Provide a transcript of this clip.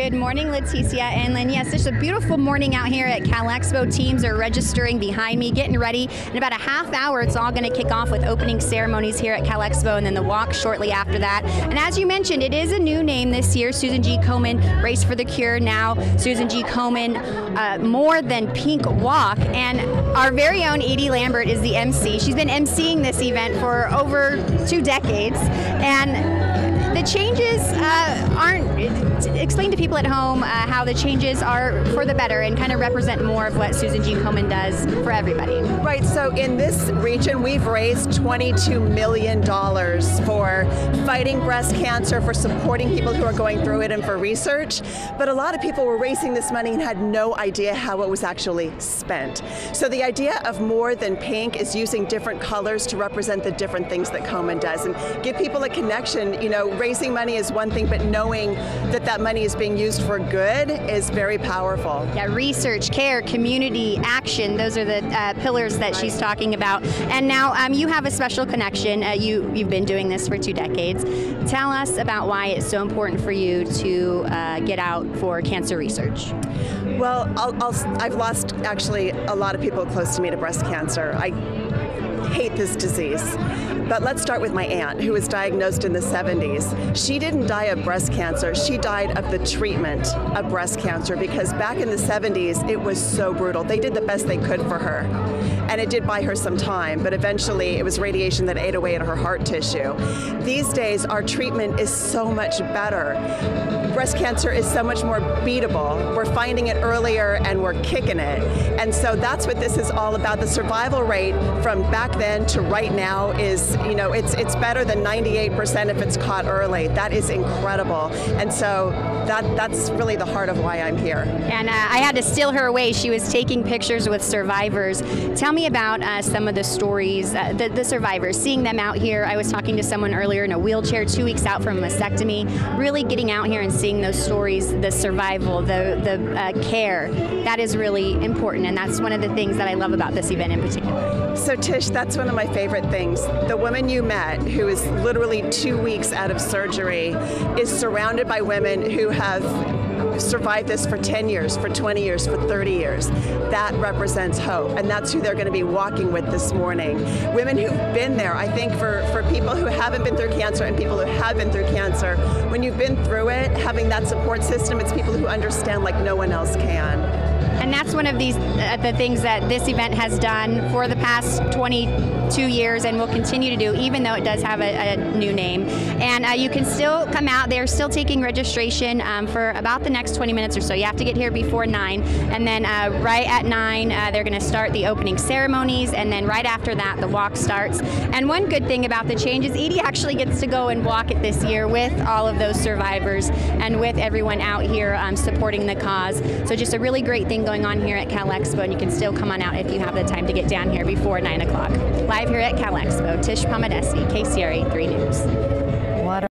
Good morning, Leticia and Lynn. Yes, it's a beautiful morning out here at Cal Expo. Teams are registering behind me, getting ready. In about a half hour, it's all going to kick off with opening ceremonies here at Cal Expo and then the walk shortly after that. And as you mentioned, it is a new name this year. Susan G. Komen, Race for the Cure, now Susan G. Komen, More Than Pink Walk. And our very own Edie Lambert is the MC. She's been emceeing this event for over 2 decades. And the changes explain to people at home how the changes are for the better and kind of represent more of what Susan G. Komen does for everybody. Right, so in this region we've raised $22 million for fighting breast cancer, for supporting people who are going through it and for research, but a lot of people were raising this money and had no idea how it was actually spent. So the idea of More Than Pink is using different colors to represent the different things that Komen does and give people a connection. You know, raising money is one thing, but knowing that that money is being used for good is very powerful. Yeah, research, care, community, action, those are the pillars that she's talking about. And now you have a special connection. You've been doing this for 2 decades. Tell us about why it's so important for you to get out for cancer research. Well, I've lost actually a lot of people close to me to breast cancer. I hate this disease. But let's start with my aunt, who was diagnosed in the 70s. She didn't die of breast cancer. She died of the treatment of breast cancer, because back in the 70s, it was so brutal. They did the best they could for her. And it did buy her some time, but eventually it was radiation that ate away at her heart tissue. These days, our treatment is so much better. Breast cancer is so much more beatable. We're finding it earlier and we're kicking it. And so that's what this is all about. The survival rate from back then to right now is, you know, it's better than 98% if it's caught early. That is incredible. And so that's really the heart of why I'm here. And I had to steal her away. She was taking pictures with survivors. Tell me about some of the stories, the survivors, seeing them out here. I was talking to someone earlier in a wheelchair 2 weeks out from a mastectomy, really getting out here and seeing those stories, the survival, the care. That is really important, and that's one of the things that I love about this event in particular. So Tish, that's one of my favorite things. The woman you met, who is literally 2 weeks out of surgery, is surrounded by women who have survived this for 10 years, for 20 years, for 30 years. That represents hope, and that's who they're going to be walking with this morning. Women who've been there. I think for people who haven't been through cancer and people who have been through cancer, when you've been through it, having that support system, it's people who understand like no one else can. And that's one of the things that this event has done for the past 22 years and will continue to do, even though it does have a new name. And you can still come out. They're still taking registration for about the next 20 minutes or so. You have to get here before 9. And then right at 9, they're going to start the opening ceremonies. And then right after that, the walk starts. And one good thing about the change is Edie actually gets to go and walk it this year with all of those survivors and with everyone out here supporting the cause. So just a really great thing going on here at Cal Expo, and you can still come on out if you have the time to get down here before 9 o'clock. Live here at Cal Expo, Tish Palamidessi, KCRA 3 News.